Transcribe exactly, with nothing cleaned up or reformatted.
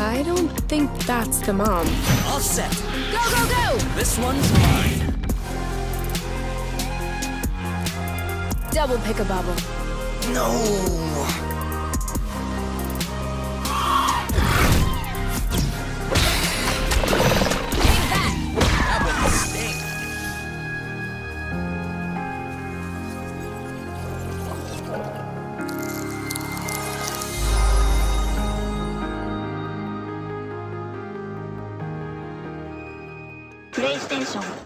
I don't think that's the mom. All set. Go, go, go! This one's mine. Double pick a bubble. No! Take that! That would stink. PlayStation.